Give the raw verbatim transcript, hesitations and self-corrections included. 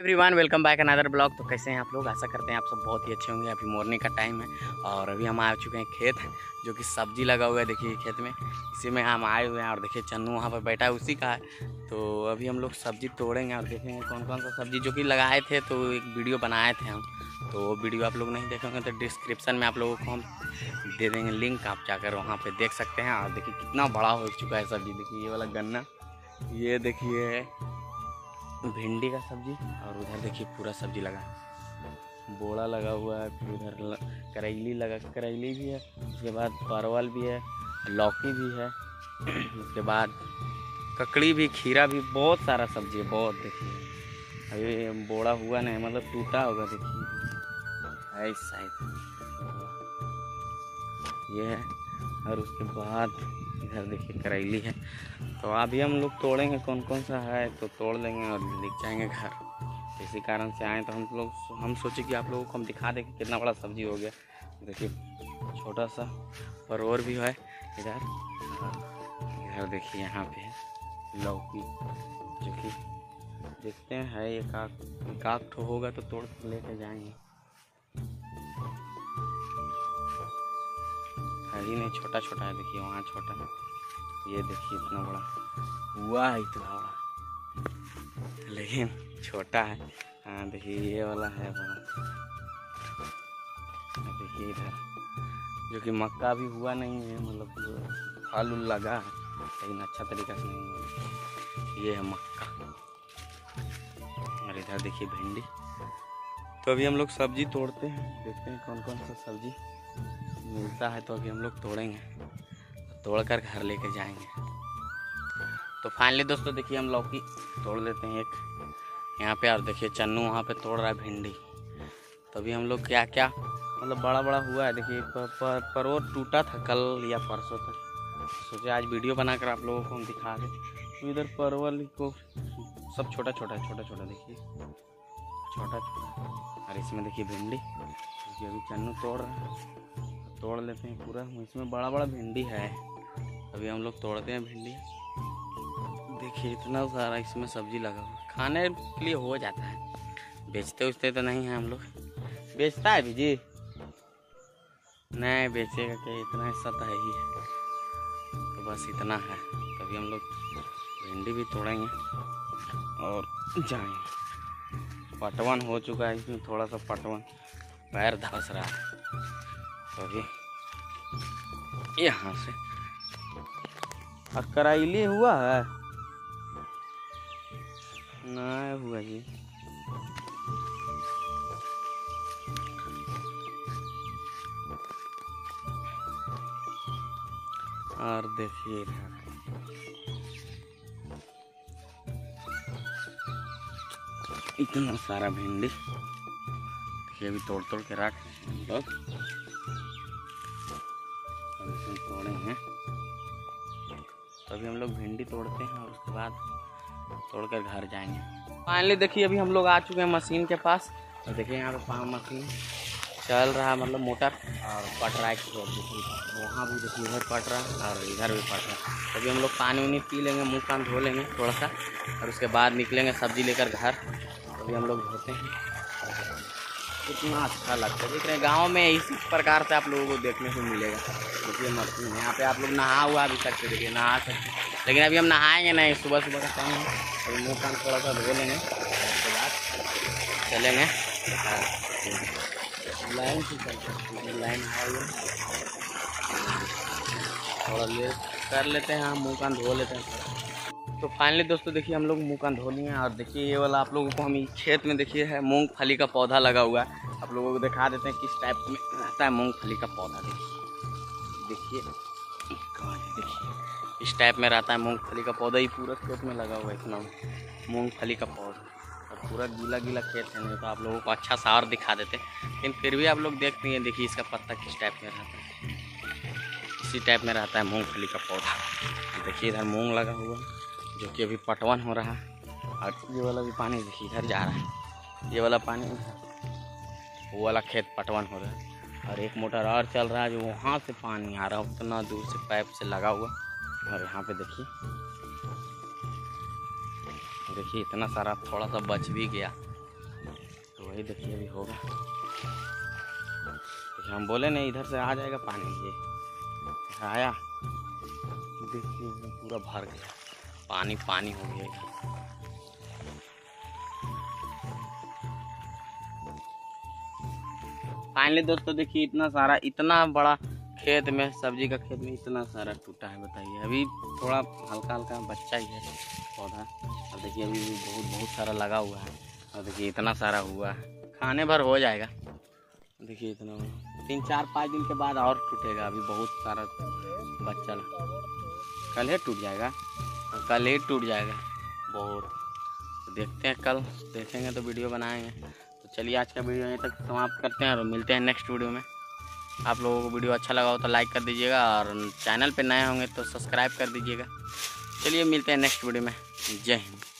Everyone welcome back another blog. तो कैसे हैं आप लोग, आशा करते हैं आप सब बहुत ही अच्छे होंगे। अभी मॉर्निंग का टाइम है और अभी हम आ चुके हैं खेत, जो कि सब्जी लगा हुआ है। देखिए खेत में इसी में हम आए हुए हैं और देखिए चन्नू वहाँ पर बैठा है, उसी का है। तो अभी हम लोग सब्जी तोड़ेंगे और देखेंगे कौन कौन सा सब्जी जो कि लगाए थे। तो एक वीडियो बनाए थे हम, तो वो वीडियो आप लोग नहीं देखेंगे तो डिस्क्रिप्शन में आप लोगों को हम दे देंगे लिंक, आप जाकर वहाँ पर देख सकते हैं। और देखिए कितना बड़ा हो चुका है सब्जी। देखिए ये वाला गन्ना, ये देखिए भिंडी का सब्जी, और उधर देखिए पूरा सब्जी लगा है, बोड़ा लगा हुआ है, फिर उधर ल... करैली लगा, करैली भी है, उसके बाद परवल भी है, लौकी भी है, उसके बाद ककड़ी भी, खीरा भी, बहुत सारा सब्जी है। बहुत देखिए अभी बोड़ा हुआ नहीं, मतलब टूटा होगा। देखिए इस साइड ये है, और उसके बाद इधर देखिए करैली है। तो अभी हम लोग तोड़ेंगे कौन कौन सा है, तो तोड़ लेंगे और लेके जाएंगे घर। तो इसी कारण से आए, तो हम लोग हम सोचे कि आप लोगों को हम दिखा दें कि कितना बड़ा सब्जी हो गया। देखिए छोटा सा पर और भी है इधर। इधर देखिए यहाँ पे है लौकी, जो कि देखते हैं एक आध ठो होगा तो तोड़ के लेके जाएंगे। हरी नहीं, छोटा छोटा है, देखिए वहाँ छोटा है। ये देखिए इतना बड़ा हुआ है, इतना बड़ा लेकिन छोटा है। हाँ देखिए ये वाला है बड़ा। देखिए इधर जो कि मक्का भी हुआ नहीं है, मतलब फल उल लगा है लेकिन अच्छा तरीका से नहीं है। ये है मक्का, और इधर देखिए भिंडी। तो अभी हम लोग सब्जी तोड़ते हैं, देखते हैं कौन कौन सा सब्जी मिलता है। तो अभी हम लोग तोड़ेंगे, तोड़कर घर लेके जाएंगे। तो फाइनली दोस्तों देखिए हम लौकी तोड़ लेते हैं एक यहाँ पे, और देखिए चन्नू वहाँ पे तोड़ रहा है भिंडी। तो अभी हम लोग क्या क्या मतलब बड़ा बड़ा हुआ है। देखिए पर, पर, पर वो टूटा था कल या परसों तक, सोचे आज वीडियो बनाकर आप लोगों को हम दिखा दें। तो इधर परवल को सब छोटा छोटा छोटा छोटा देखिए छोटा छोटा, और इसमें देखिए भिंडी। तो अभी चन्नू तोड़ रहा है, तोड़ लेते हैं पूरा। इसमें बड़ा बड़ा भिंडी है, अभी हम लोग तोड़ते हैं भिंडी। देखिए इतना सारा इसमें सब्जी लगा हुआ, खाने के लिए हो जाता है। बेचते उचते तो नहीं है हम लोग, बेचता है भी जी नहीं, बेचेगा क्या, इतना हिस्सा तो है ही है। तो बस इतना है, तभी हम लोग भिंडी भी तोड़ेंगे और जाएंगे। पटवन हो चुका है, इसमें थोड़ा सा पटवन पैर धंस रहा है। तो अभी यहाँ से और करैली हुआ है ना हुआ जी, और देखिए इतना सारा भिंडी। ये भी तोड़ तोड़ के रख लोग तोड़े हैं। तो अभी हम लोग भिंडी तोड़ते हैं और उसके बाद तोड़कर घर जाएंगे। फाइनली देखिए अभी हम लोग आ चुके हैं मशीन के पास। तो देखिए यहाँ पे पाँव मशीन चल रहा है, मतलब मोटर, और पट रहा है वहाँ भी। देखिए इधर पट रहा है और इधर भी पट रहा है। तो अभी हम लोग पानी उनी पी लेंगे, मुँह कान धो लेंगे थोड़ा सा, और उसके बाद निकलेंगे सब्जी लेकर घर। अभी हम लोग धोते हैं। कितना अच्छा लगता है, देख रहे हैं गाँव में इसी प्रकार से आप लोगों को देखने को मिलेगा। देखिए मशीन है यहाँ पे, आप लोग नहा हुआ भी सकते, देखिए नहा सकते, लेकिन अभी हम नहाएंगे नहीं, सुबह सुबह का काम है। तो मुँह कान थोड़ा सा धो लेंगे, उसके बाद चलेंगे। लाइन से चलते, लाइन थोड़ा लेट कर लेते हैं, हम मुँह कान धो लेते हैं। तो फाइनली दोस्तों देखिए हम लोग मुँह कान धो लिए हैं, और देखिए ये वाला आप लोगों को हम खेत में देखिए है मूंगफली का पौधा लगा हुआ है। आप लोगों को दिखा देते हैं किस टाइप में रहता है मूंगफली का पौधा। देखिए देखिए इस टाइप में रहता है मूंगफली का पौधा। ये पूरा खेत में लगा हुआ है इतना मूँगफली का पौधा, और पूरा गीला गीला खेत है। नहीं तो आप लोगों को अच्छा सा और दिखा देते, लेकिन फिर भी आप लोग देखते हैं। देखिए इसका पत्ता किस टाइप में रहता है, इसी टाइप में रहता है मूँगफली का पौधा। देखिए इधर मूँग लगा हुआ है, जो कि अभी पटवन हो रहा है, और ये वाला भी पानी देखिए इधर जा रहा है, ये वाला पानी वो वाला खेत पटवन हो रहा है। और एक मोटर और चल रहा है, जो वहाँ से पानी आ रहा है उतना दूर से पाइप से लगा हुआ। और यहाँ पे देखिए देखिए इतना सारा थोड़ा सा बच भी गया, वही देखिए अभी होगा। हम बोले नहीं इधर से आ जाएगा पानी, ये आया देखिए पूरा भर गया, पानी पानी हो गया। फाइनली दोस्तों देखिए इतना सारा, इतना बड़ा खेत में, सब्जी का खेत में इतना सारा टूटा है, बताइए। अभी थोड़ा हल्का हल्का बच्चा ही है पौधा, और देखिए अभी बहुत बहुत सारा लगा हुआ है, और देखिए इतना सारा हुआ है, खाने भर हो जाएगा। देखिए इतना तीन चार पाँच दिन के बाद और टूटेगा, अभी बहुत सारा बच्चा, कल ही टूट जाएगा, कल ही टूट जाएगा बहुत। देखते हैं, कल देखेंगे तो वीडियो बनाएंगे। तो चलिए आज का वीडियो यहीं तक समाप्त करते हैं और मिलते हैं नेक्स्ट वीडियो में। आप लोगों को वीडियो अच्छा लगा हो तो लाइक कर दीजिएगा, और चैनल पे नए होंगे तो सब्सक्राइब कर दीजिएगा। चलिए मिलते हैं नेक्स्ट वीडियो में। जय हिंद।